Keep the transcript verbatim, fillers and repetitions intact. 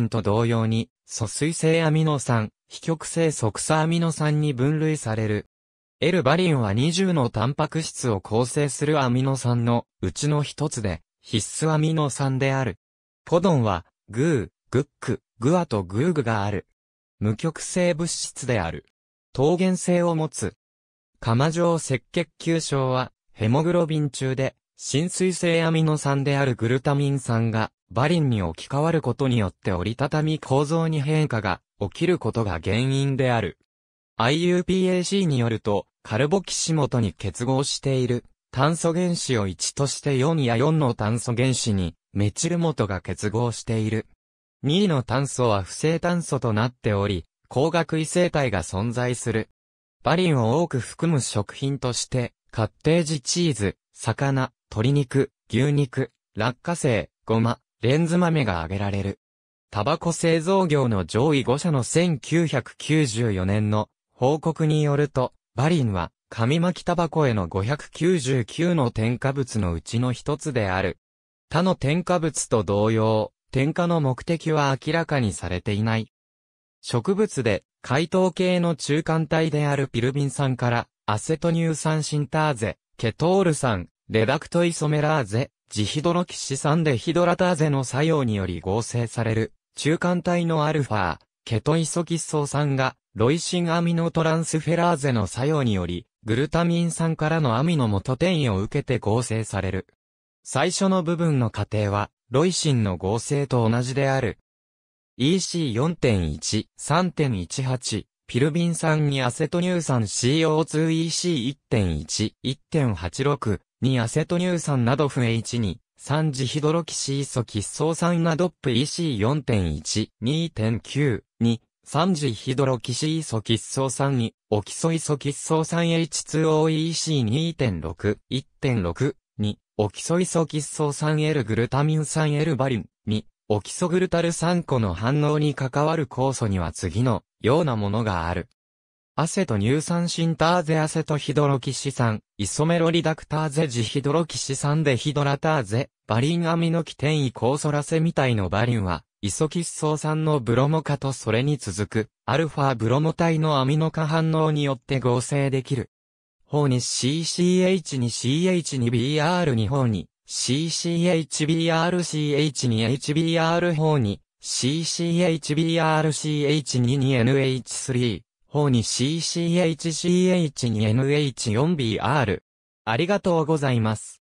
ンと同様に、疎水性アミノ酸、非極性側鎖アミノ酸に分類される。エルバリンはにじゅうのタンパク質を構成するアミノ酸のうちの一つで、必須アミノ酸である。ポドンは、グー、グック、グアとグーグがある。無極性物質である。糖原性を持つ。釜状赤血球症は、ヘモグロビン中で、親水性アミノ酸であるグルタミン酸が、バリンに置き換わることによって折りたたみ構造に変化が起きることが原因である。アイユーパック によると、カルボキシ元に結合している炭素原子をいちとしてよんやよんの炭素原子にメチル元が結合している。にの炭素は不正炭素となっており、光学異性体が存在する。バリンを多く含む食品として、カッテージチーズ、魚、鶏肉、牛肉、落花生、ごま、レンズ豆が挙げられる。タバコ製造業の上位ご社のせんきゅうひゃくきゅうじゅうよねんの報告によると、バリンは紙巻きタバコへのごひゃくきゅうじゅうきゅうの添加物のうちの一つである。他の添加物と同様、添加の目的は明らかにされていない。植物で解糖系の中間体であるピルビン酸からアセト乳酸シンターゼ、ケトール酸、レダクトイソメラーゼ、ジヒドロキシ酸デヒドラターゼの作用により合成される中間体のアルファ、ケトイソキッ素酸がロイシンアミノトランスフェラーゼの作用によりグルタミン酸からのアミノ元転移を受けて合成される。最初の部分の過程はロイシンの合成と同じである。イーシー よんてんいち、さんてんいちはち、ピルビン酸にアセト乳酸 シーオーツー イーシー いってんいち、いってんはちろく、にアセト乳酸など不 エイチツー、さんジヒドロキシイソキッ素酸など イーシー よんてんいち、にてんきゅう、に、さんジヒドロキシイソキッ素酸に、オキソイソキッ素酸 エイチツーオー イーシー にてんろく、いってんろく、に、オキソイソキッ素酸 L グルタミン酸 L バリン、に、オキソグルタル酸個の反応に関わる酵素には次のようなものがある。アセト乳酸シンターゼアセトヒドロキシ酸、イソメロリダクターゼジヒドロキシ酸デヒドラターゼ、バリンアミノ基転移酵素ラセみたいのバリンは、イソキッ素酸のブロモ化とそれに続く、アルファブロモ体のアミノ化反応によって合成できる。方に シーシーエイチツー シーエイチツー ビーアールツー 方に シーシーエイチビーアール シーエイチツー エイチビーアール 方に シーシーエイチビーアール シーエイチツー エヌエイチスリー。方に シーシーエイチシーエイチツーエヌエイチフォービーアール。ありがとうございます。